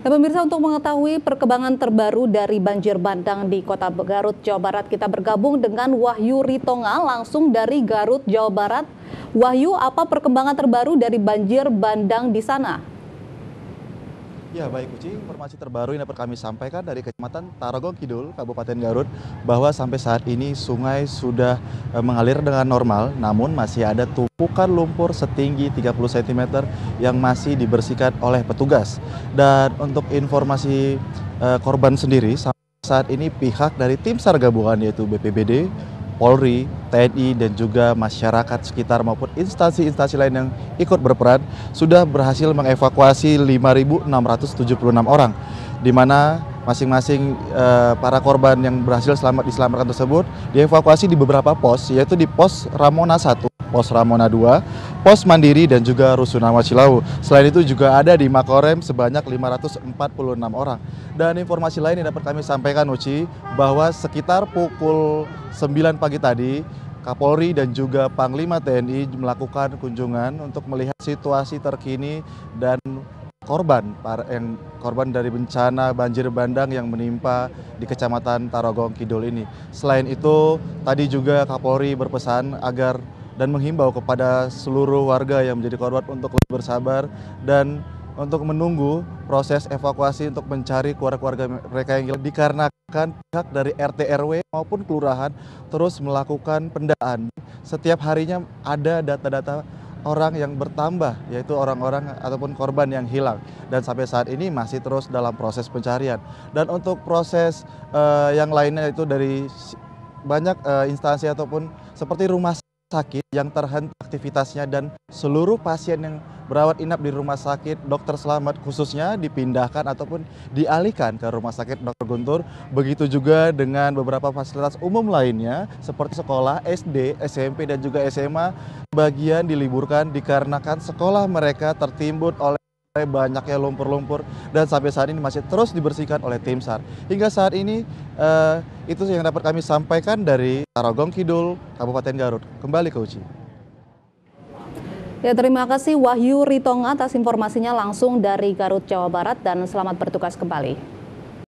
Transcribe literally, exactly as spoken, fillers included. Dan pemirsa, untuk mengetahui perkembangan terbaru dari banjir bandang di Kota Garut, Jawa Barat, kita bergabung dengan Wahyu Ritonga langsung dari Garut, Jawa Barat. Wahyu, apa perkembangan terbaru dari banjir bandang di sana? Ya, baik Uci, informasi terbaru yang dapat kami sampaikan dari Kecamatan Tarogong Kidul, Kabupaten Garut, bahwa sampai saat ini sungai sudah mengalir dengan normal, namun masih ada tumpukan lumpur setinggi tiga puluh sentimeter yang masih dibersihkan oleh petugas. Dan untuk informasi uh, korban sendiri, sampai saat ini pihak dari tim SAR gabungan yaitu B P B D, Polri, T N I, dan juga masyarakat sekitar maupun instansi-instansi lain yang ikut berperan sudah berhasil mengevakuasi lima ribu enam ratus tujuh puluh enam orang, di mana masing-masing eh, para korban yang berhasil selamat diselamatkan tersebut dievakuasi di beberapa pos, yaitu di pos Ramona satu, pos Ramona dua, pos Mandiri, dan juga Rusunawa Cilau. Selain itu juga ada di Makorem sebanyak lima ratus empat puluh enam orang. Dan informasi lain yang dapat kami sampaikan, Uci, bahwa sekitar pukul sembilan pagi tadi, Kapolri dan juga Panglima T N I melakukan kunjungan untuk melihat situasi terkini dan korban yang korban dari bencana banjir bandang yang menimpa di Kecamatan Tarogong Kidul ini. Selain itu, tadi juga Kapolri berpesan agar dan menghimbau kepada seluruh warga yang menjadi korban untuk lebih bersabar dan untuk menunggu proses evakuasi untuk mencari keluarga-keluarga mereka yang hilang, dikarenakan pihak dari R T R W maupun kelurahan terus melakukan pendataan. Setiap harinya ada data-data orang yang bertambah, yaitu orang-orang ataupun korban yang hilang, dan sampai saat ini masih terus dalam proses pencarian. Dan untuk proses uh, yang lainnya itu dari banyak uh, instansi ataupun seperti rumah sakit yang terhenti aktivitasnya, dan seluruh pasien yang berawat inap di rumah sakit Dokter Selamat khususnya dipindahkan ataupun dialihkan ke rumah sakit Dokter Guntur. Begitu juga dengan beberapa fasilitas umum lainnya seperti sekolah, S D, S M P, dan juga S M A, bagian diliburkan dikarenakan sekolah mereka tertimbun oleh banyaknya lumpur-lumpur, dan sampai saat ini masih terus dibersihkan oleh tim SAR. Hingga saat ini uh, itu yang dapat kami sampaikan dari Tarogong Kidul, Kabupaten Garut. Kembali ke Uci. Ya, terima kasih Wahyu Ritonga atas informasinya langsung dari Garut, Jawa Barat, dan selamat bertugas kembali.